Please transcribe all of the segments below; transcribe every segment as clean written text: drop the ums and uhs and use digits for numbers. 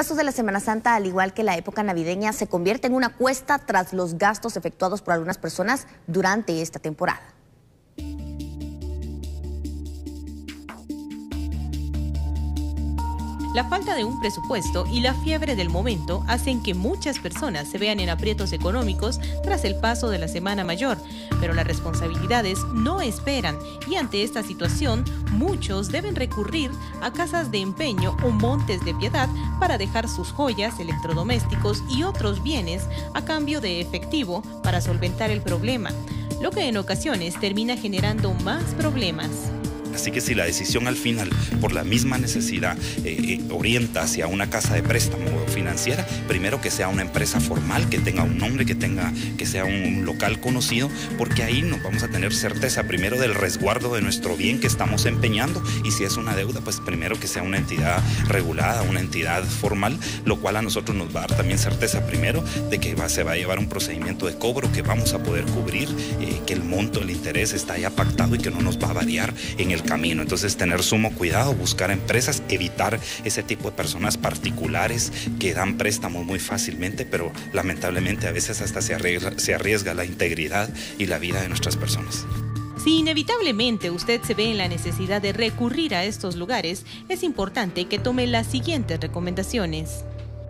Gastos de la Semana Santa, al igual que la época navideña, se convierte en una cuesta tras los gastos efectuados por algunas personas durante esta temporada. La falta de un presupuesto y la fiebre del momento hacen que muchas personas se vean en aprietos económicos tras el paso de la Semana Mayor, pero las responsabilidades no esperan y ante esta situación muchos deben recurrir a casas de empeño o montes de piedad para dejar sus joyas, electrodomésticos y otros bienes a cambio de efectivo para solventar el problema, lo que en ocasiones termina generando más problemas. Así que si la decisión al final, por la misma necesidad, orienta hacia una casa de préstamo financiera, primero que sea una empresa formal, que tenga un nombre, que sea un local conocido, porque ahí nos vamos a tener certeza primero del resguardo de nuestro bien que estamos empeñando, y si es una deuda, pues primero que sea una entidad regulada, una entidad formal, lo cual a nosotros nos va a dar también certeza primero de que se va a llevar un procedimiento de cobro, que vamos a poder cubrir, que el monto, el interés está ya pactado y que no nos va a variar en el camino. Entonces, tener sumo cuidado, buscar empresas, evitar ese tipo de personas particulares que dan préstamos muy fácilmente, pero lamentablemente a veces hasta se arriesga la integridad y la vida de nuestras personas. Si inevitablemente usted se ve en la necesidad de recurrir a estos lugares, es importante que tome las siguientes recomendaciones.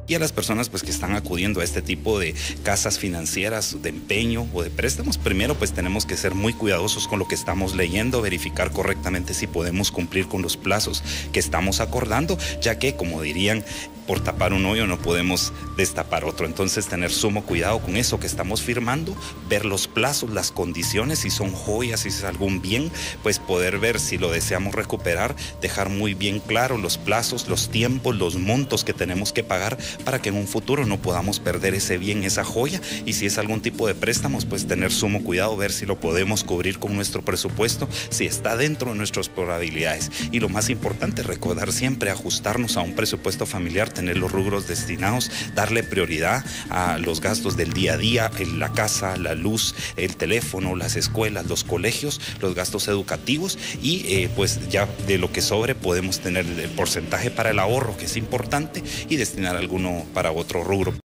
Y a las personas pues que están acudiendo a este tipo de casas financieras de empeño o de préstamos, primero pues tenemos que ser muy cuidadosos con lo que estamos leyendo, verificar correctamente si podemos cumplir con los plazos que estamos acordando, ya que, como dirían, por tapar un hoyo no podemos destapar otro. Entonces, tener sumo cuidado con eso que estamos firmando, ver los plazos, las condiciones, si son joyas, si es algún bien, pues poder ver si lo deseamos recuperar, dejar muy bien claro los plazos, los tiempos, los montos que tenemos que pagar para que en un futuro no podamos perder ese bien, esa joya. Y si es algún tipo de préstamos, pues tener sumo cuidado, ver si lo podemos cubrir con nuestro presupuesto, si está dentro de nuestras probabilidades. Y lo más importante, recordar siempre ajustarnos a un presupuesto familiar, tener los rubros destinados, darle prioridad a los gastos del día a día, en la casa, la luz, el teléfono, las escuelas, los colegios, los gastos educativos y pues ya de lo que sobre podemos tener el porcentaje para el ahorro, que es importante, y destinar alguno para otro rubro.